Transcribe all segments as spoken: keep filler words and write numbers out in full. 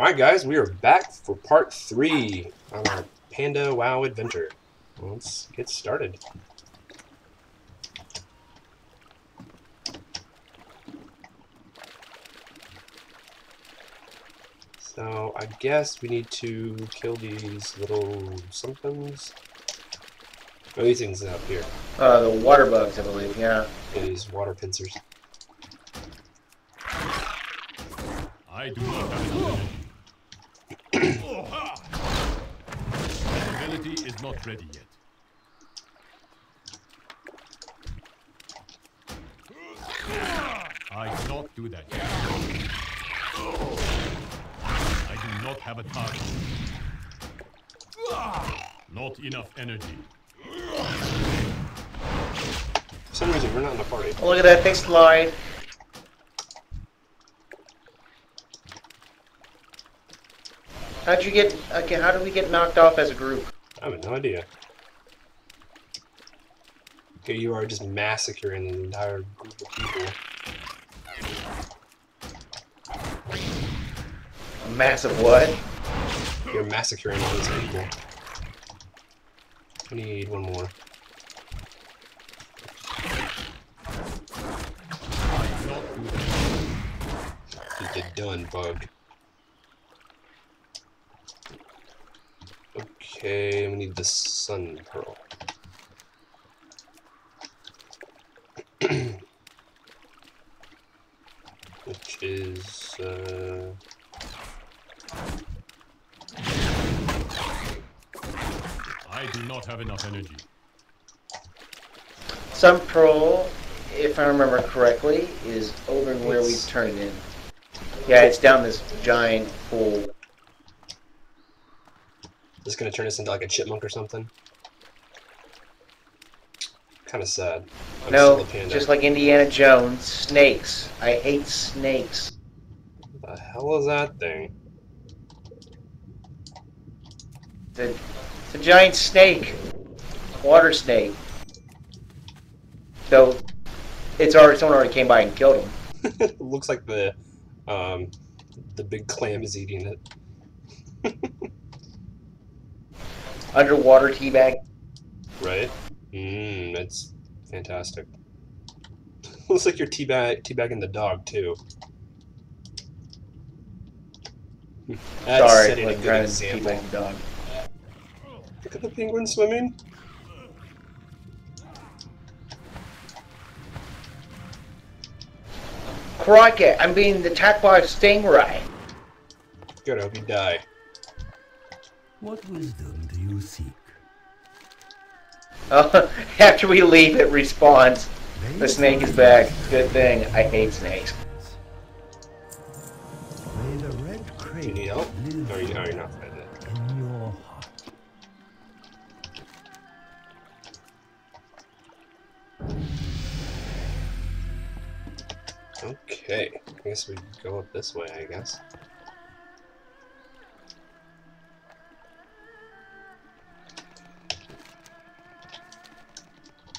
Alright guys, we are back for part three on our Panda WoW adventure. Let's get started. So I guess we need to kill these little somethings. What are these things up here? Uh, the water bugs, I believe, yeah. Yeah, these water pincers. I do not have an ability. My ability is not ready yet. I do not do that yet. I do not have a target. Not enough energy. For some reason, we're not in a party. Look at that, they slide. How'd you get, okay, how did we get knocked off as a group? I have no idea. Okay, you are just massacring an entire group of people. A massive what? You're massacring all these people. I need one more. You're done, bug. Okay, we need the sun pearl. Which is, uh... I do not have enough energy. Sun pearl, if I remember correctly, is over it's... where we turn it in. Yeah, it's down this giant hole. This is gonna turn us into like a chipmunk or something. Kind of sad. I'm no, just like Indiana Jones, snakes. I hate snakes. What the hell is that thing? The, it's a giant snake, water snake. So it's already someone already came by and killed him. It looks like the um, the big clam is eating it. Underwater teabag. Right? Mmm, that's fantastic. Looks like you're teabag, teabagging the dog, too. That's Sorry, setting a good example. Teabagging the dog. Look at the penguin swimming. Crikey, I'm being attacked by a stingray. Good, I hope you die. What wisdom do you seek? Oh, after we leave, it respawns. The snake is back. Good thing. I hate snakes. May the red crane you need help? No, you, no, you're not like that. In your heart. Okay. I guess we go up this way, I guess.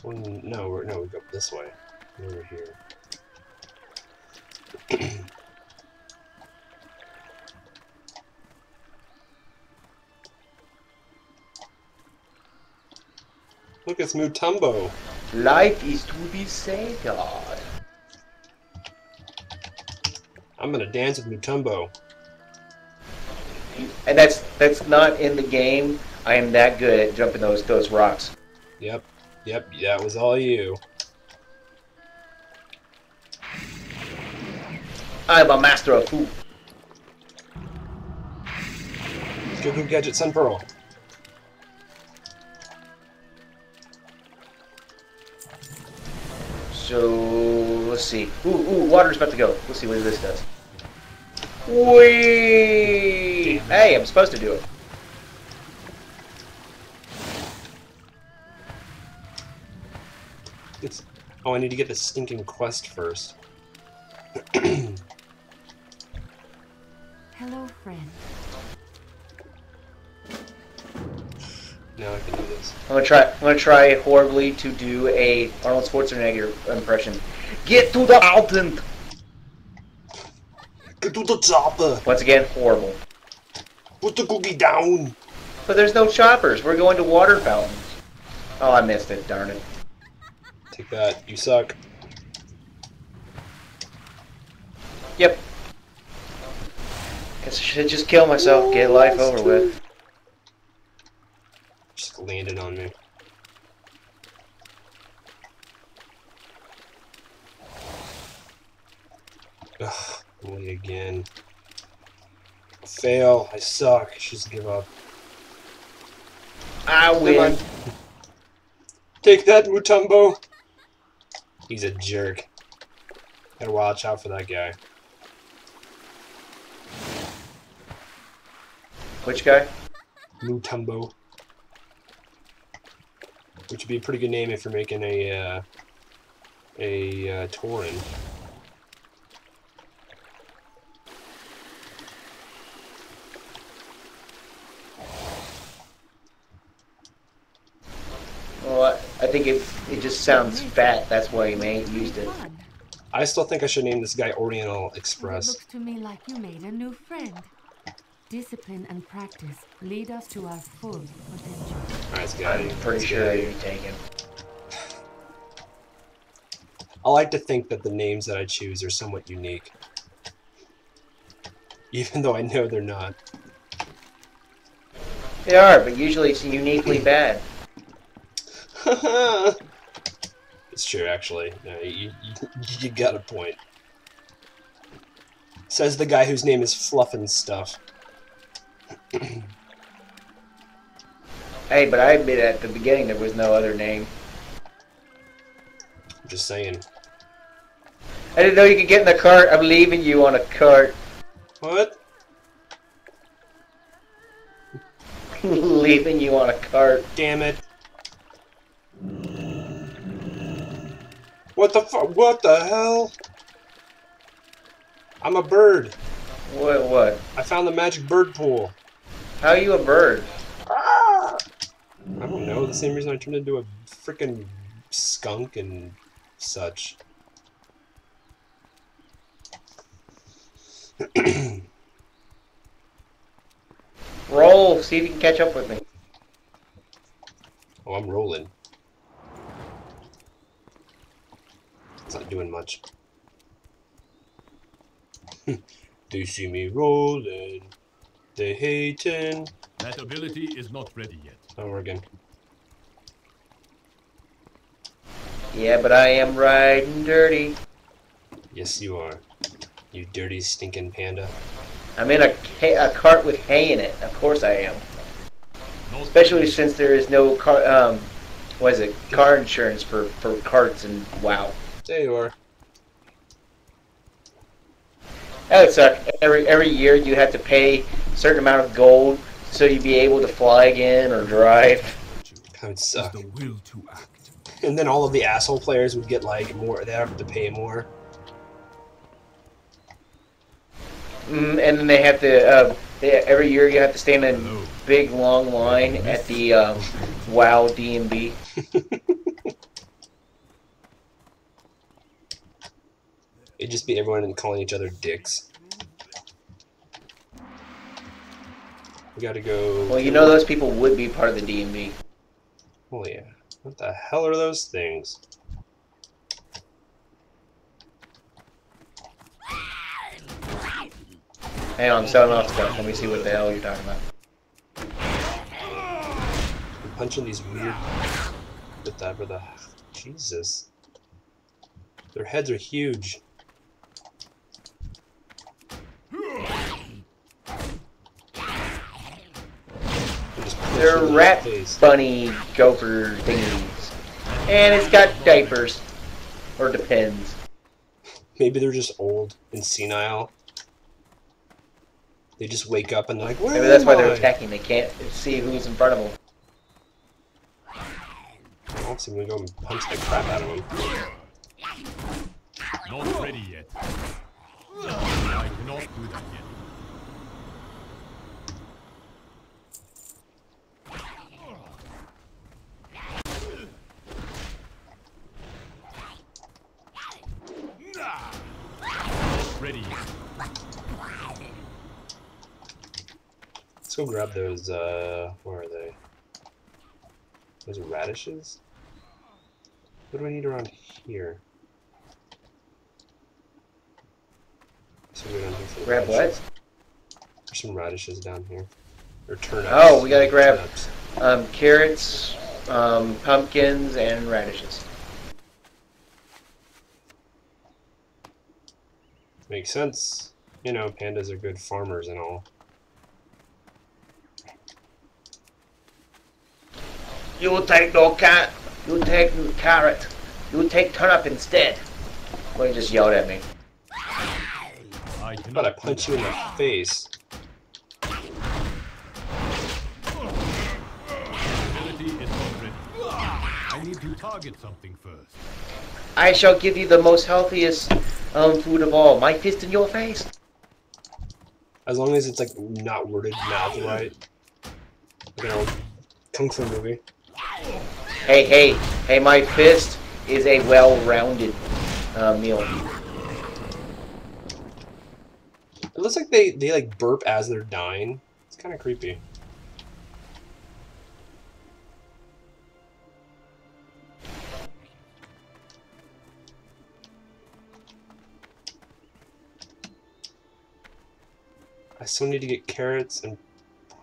Well, no, we're, no, we go this way. Over here. Look, it's Mutombo. Life is to be savored. I'm gonna dance with Mutombo. And that's that's not in the game. I am that good at jumping those those rocks. Yep. Yep, that was all you. I'm a master of poop. Go, go, gadget, sun pearl. So let's see. Ooh, ooh, water's about to go. Let's see what this does. Whee! Hey, I'm supposed to do it. It's, oh, I need to get the stinking quest first. Hello, friend. Now I can do this. I'm gonna try. I'm gonna try horribly to do a Arnold Schwarzenegger impression. Get to the mountain. Get to the chopper. Once again, horrible. Put the cookie down. But there's no choppers. We're going to water fountains. Oh, I missed it. Darn it. Take that. You suck. Yep. Guess I should just kill myself. Get life over with. Just landed on me. Ugh, me again. Fail. I suck. Just give up. I win. Take that, Mutombo. He's a jerk. Gotta watch out for that guy. Which guy? Mutombo. Which would be a pretty good name if you're making a uh, a uh, tauren. I think it, it just sounds fat, that's why he used it. I still think I should name this guy Oriental Express. It looks to me like you made a new friend. Discipline and practice lead us to our full potential. Nice guy. I'm pretty sure you take him. I like to think that the names that I choose are somewhat unique. Even though I know they're not. They are, but usually it's uniquely bad. It's true, actually. No, you, you, you got a point. Says the guy whose name is Fluffin' Stuff. Hey, but I admit at the beginning there was no other name. I'm just saying. I didn't know you could get in the cart. I'm leaving you on a cart. What? Leaving you on a cart. Damn it. What the fuck? What the hell? I'm a bird. What? What? I found the magic bird pool. How are you a bird? Ah! I don't know. The same reason I turned into a freaking skunk and such. Roll. See if you can catch up with me. Oh, I'm rolling. It's not doing much. Do you see me rolling? They hating. That ability is not ready yet. Oh, we're again. Yeah, but I am riding dirty. Yes, you are. You dirty stinking panda. I'm in a, a cart with hay in it. Of course I am. No, especially since there is no car. Um, what is it? Car insurance for for carts and wow. There you are. That would suck. Every every year you have to pay a certain amount of gold so you'd be able to fly again or drive. That would suck. The will to act. And then all of the asshole players would get like more. They have to pay more. Mm, and then they have to. Uh, they, every year you have to stand in a big long line at the um, WoW D M V. It'd just be everyone and calling each other dicks. We gotta go. Well, you know those people would be part of the D M V. Oh yeah. What the hell are those things? Hang on, I'm selling off stuff. Let me see what the hell you're talking about. I'm punching these weird. With that, with the Jesus. Their heads are huge. They're rat bunny gopher thingies. And it's got diapers. Or depends. Maybe they're just old and senile. They just wake up and they're like, where Maybe that's am why they're I? attacking. They can't see who's in front of them. I'll see when we go and punch the crap out of them. Not ready yet. I cannot do that yet. Let's go grab those, uh, where are they? Those radishes? What do we need around here? So we don't have grab radishes. What? There's some radishes down here. Or turnips. Oh, we gotta grab um, carrots, um, pumpkins, and radishes. Makes sense. You know, pandas are good farmers and all. You take no cat. You take carrot. You take turnip instead. Well, you just yelled at me. I thought I punched you in the face. I need to target something first. I shall give you the most healthiest um, food of all. My fist in your face. As long as it's like not worded mouth right. You know, Kung Fu movie. Hey, hey, hey, my fist is a well-rounded uh, meal. It looks like they, they like burp as they're dying. It's kind of creepy. I still need to get carrots and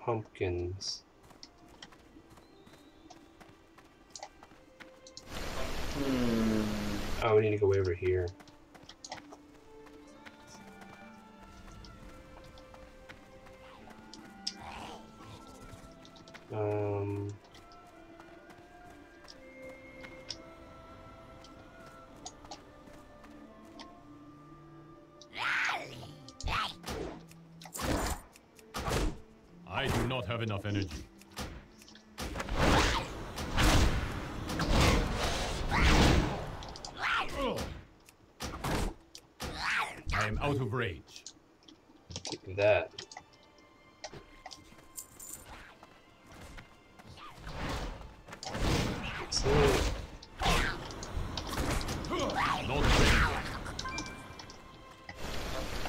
pumpkins. Hmm. Oh, we need to go over here. Um. I do not have enough energy. I am out of rage. Take that. So...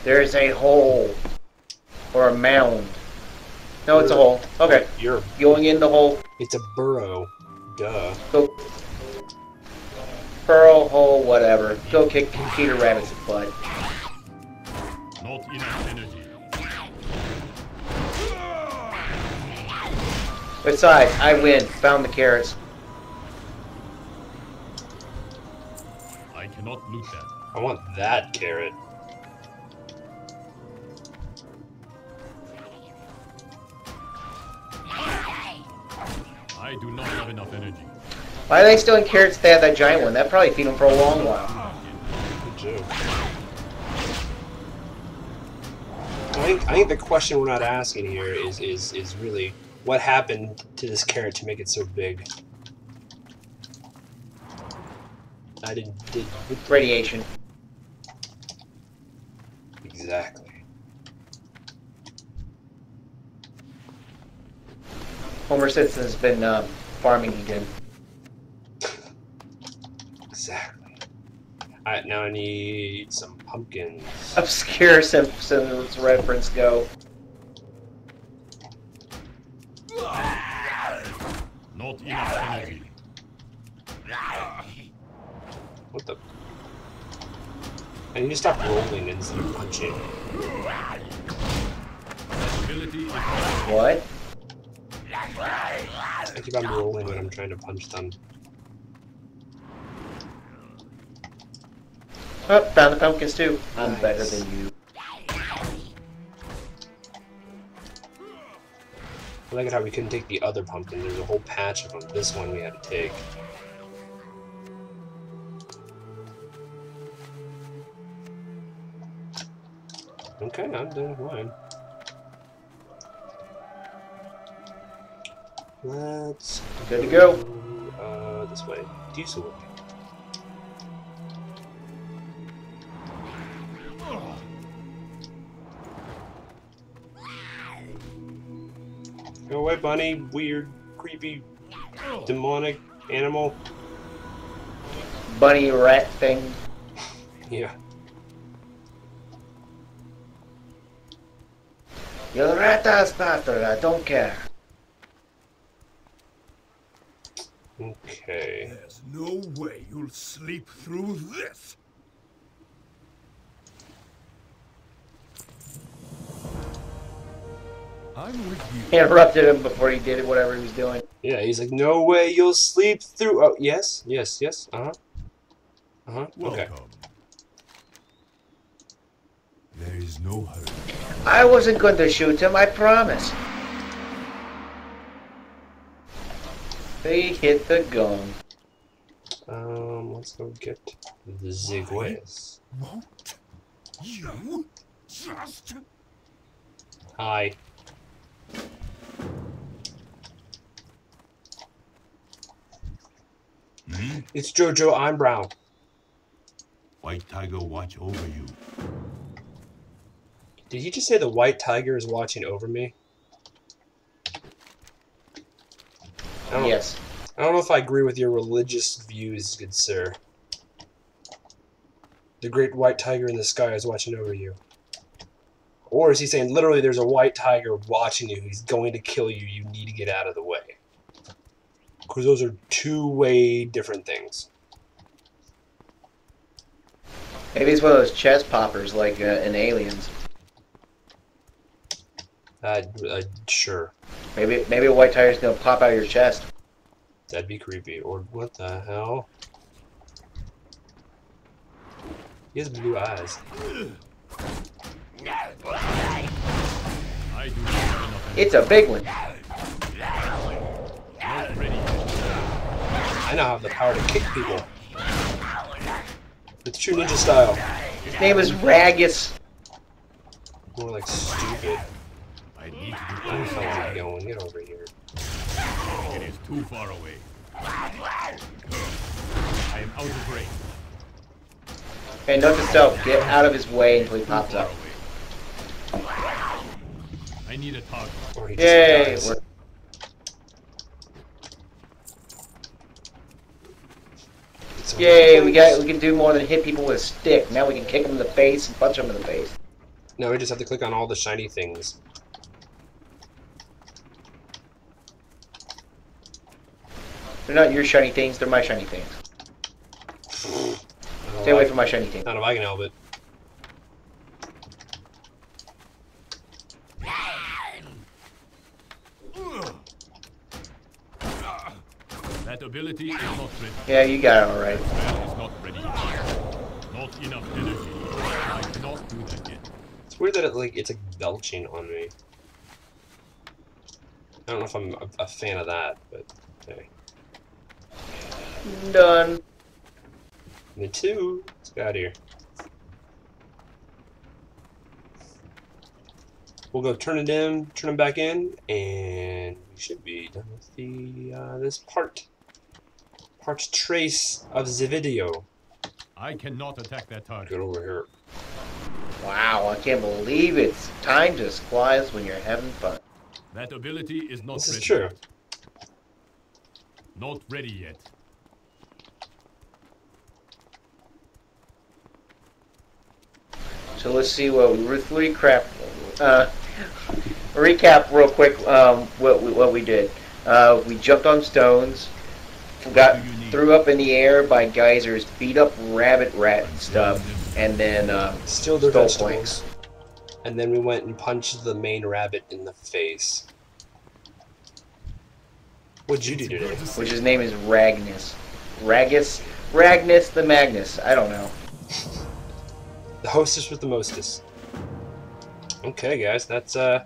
There is a hole. Or a mound. No, it's a hole. Okay. You're going in the hole. It's a burrow. Duh. Go. Burrow, hole, whatever. Go kick Peter Rabbit's butt. Not enough energy. Besides, I win. Found the carrots. I cannot loot that. I want that carrot. I do not have enough energy. Why are they still in carrots? They have that giant one. That probably feed them for a long while. Good joke. I think, I think the question we're not asking here is, is, is really what happened to this carrot to make it so big? I didn't... Did, with radiation. Exactly. Homer Simpson's been uh, farming again. Exactly. Alright, now I need some pumpkins. Obscure Simpsons reference, go. Not enough energy. What the? I need to stop rolling instead of punching. What? I keep on rolling when I'm trying to punch them. Oh, found the pumpkins too. I'm nice. Better than you. I like it how we couldn't take the other pumpkin. There's a whole patch of them. This one we had to take. Okay, I'm doing fine. Let's go. Good to go. Uh, this way. Diesel way. Go away, bunny, weird, creepy, demonic animal. Bunny rat thing. Yeah. Your rata's matter, I don't care. Okay. There's no way you'll sleep through this. I'm with you. He interrupted him before he did whatever he was doing. Yeah, he's like, no way you'll sleep through. Oh, yes, yes, yes. Uh huh. Uh huh. Welcome. Okay. There is no hurry. I wasn't going to shoot him, I promise. They hit the gun. Um, let's go get the Zigways. Won't you just... Hi. Hmm? It's Jojo Ironbrow. White Tiger, watch over you. Did he just say the White Tiger is watching over me? I don't yes. Know, I don't know if I agree with your religious views, good sir. The great white tiger in the sky is watching over you. Or is he saying literally there's a white tiger watching you, he's going to kill you, you need to get out of the way? Because those are two way different things. Maybe it's one of those chest poppers like uh, in Aliens. Uh, uh, sure. Maybe maybe a white tiger's gonna pop out of your chest. That'd be creepy. Or what the hell? He has blue eyes. It's a big one. I now have the power to kick people. It's true ninja style. His name is Ragus. More like stupid. I need to get going. Get over here. It is too far away. I am out of range. Okay, note to self, get out of his way until he pops up. I need a target. Or he just dies. Yay, we got. We can do more than hit people with a stick. Now we can kick them in the face and punch them in the face. No, we just have to click on all the shiny things. They're not your shiny things, they're my shiny things. Stay away from my shiny things. Not if I can help it. That ability is not ready. Yeah, you got it all right. It's not ready. Not enough energy. I cannot do that yet. It's weird that it like it's like belching on me. I don't know if I'm a, a fan of that, but anyway. Done. The two. Let's get out of here. We'll go turn it in, turn them back in, and we should be done with the uh, this part. Part trace of the video. I cannot attack that target. Get over here. Wow! I can't believe it's time just flies when you're having fun. That ability is not. This ready is true. Yet. Not ready yet. So let's see what we recap. Uh, recap real quick. Um, what we, what we did. Uh, we jumped on stones. Got threw up in the air by geysers. Beat up rabbit rat stuff, and then uh, stole planks. And then we went and punched the main rabbit in the face. What'd you do today? Which his name is Ragnus. Ragus. Ragnus the Magnus. I don't know. The hostess with the mostest. Okay, guys, that's uh,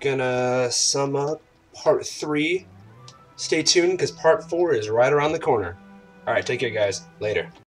gonna sum up part three. Stay tuned, because part four is right around the corner. Alright, take care, guys. Later.